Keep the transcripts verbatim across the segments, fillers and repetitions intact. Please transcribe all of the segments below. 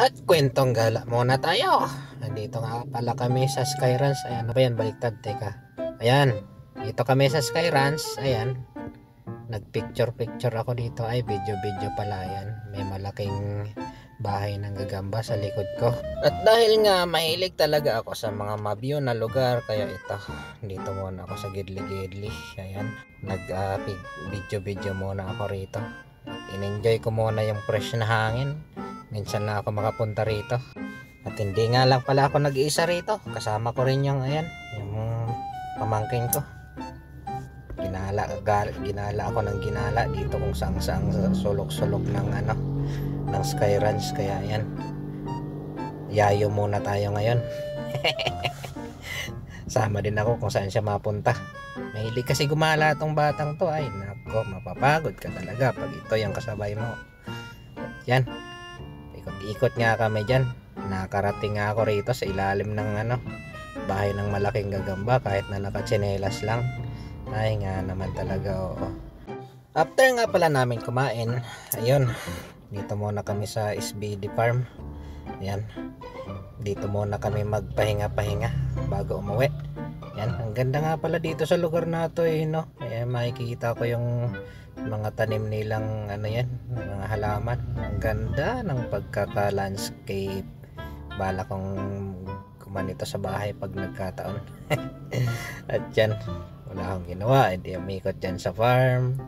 At kwentong gala muna tayo. Nandito nga pala kami sa Sky Ranch. Ayan, ano ba yan? Baliktad, teka. Ayan, dito kami sa Sky Ranch. Ayan, nagpicture picture ako dito. Ay, video video pala. Ayan, may malaking bahay ng gagamba sa likod ko. At dahil nga mahilig talaga ako sa mga mabiyo na lugar, kaya ito, dito muna ako sa gidli-gidli. Ayan, nag uh, video video muna ako rito. In-enjoy ko muna yung fresh na hangin. Minsan na ako makapunta rito. At hindi nga lang pala ako nag-iisa rito. Kasama ko rin yung ayan, yung pamangkin ko. Ginala, ginala ako ng ginala dito kung saan saan sulok-sulok ng ano, ng Sky Ranch. Kaya ayan, yayo muna tayo ngayon. Sama din ako kung saan siya mapunta. Mahilig kasi gumala tong batang to. Ay nako, mapapagod ka talaga pag ito yung kasabay mo. At yan, ikot-ikot nga kami dyan. Nakarating nga ako rito sa ilalim ng ano, bahay ng malaking gagamba, kahit na nakatsinelas lang. Ay nga naman talaga, oo. After nga pala namin kumain, ayun, dito muna kami sa S B D Farm. Ayan, dito muna kami magpahinga-pahinga bago umuwi. Yan, ang ganda nga pala dito sa lugar na to eh, no? Eh, makikita ko yung mga tanim nilang ano yan, mga halaman. Ang ganda ng pagkaka-landscape. Bala kong kumanito sa bahay pag nagkataon. At yan, wala akong ginawa. E di umikot dyan sa farm.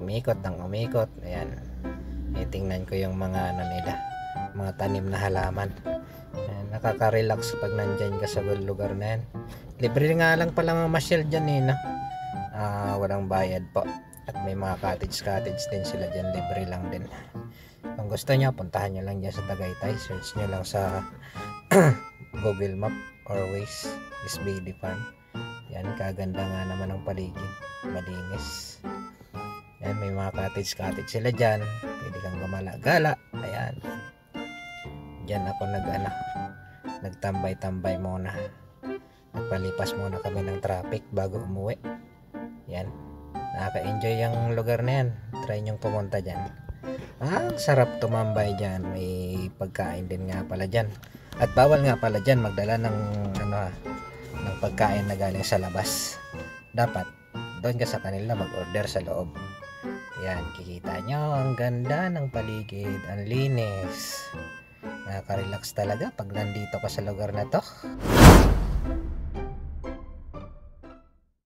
Umikot ng umikot. Ayan, e, tingnan ko yung mga ano nila, mga tanim na halaman. Ayan, nakaka-relax pag nandyan ka sa lugar na yan. Libre nga lang pala mga masyel dyan eh, no? Ah, walang bayad po. At may mga cottage-cottage din sila dyan. Libre lang din. Kung gusto nyo, puntahan nyo lang dyan sa Tagaytay. Search nyo lang sa Google Map or Waze, S B D Farm. Yan, kaganda nga naman ang paligid. Malinis. Yan, may mga cottage-cottage sila dyan. Pwede kang gumala-gala. Ayan. Dyan ako nag-ana. Nagtambay-tambay muna. Nagpalipas muna kami ng traffic bago umuwi. Yan, nakaka-enjoy yung lugar na yan. Try nyong pumunta dyan. Ang ah, sarap tumambay dyan. May pagkain din nga pala dyan. At bawal nga pala dyan magdala ng ano, ng pagkain na galing sa labas. Dapat doon ka sa kanila mag-order sa loob. Yan, kikita nyo ang ganda ng paligid. Ang linis. Nakaka-relax talaga pag nandito ka sa lugar na to.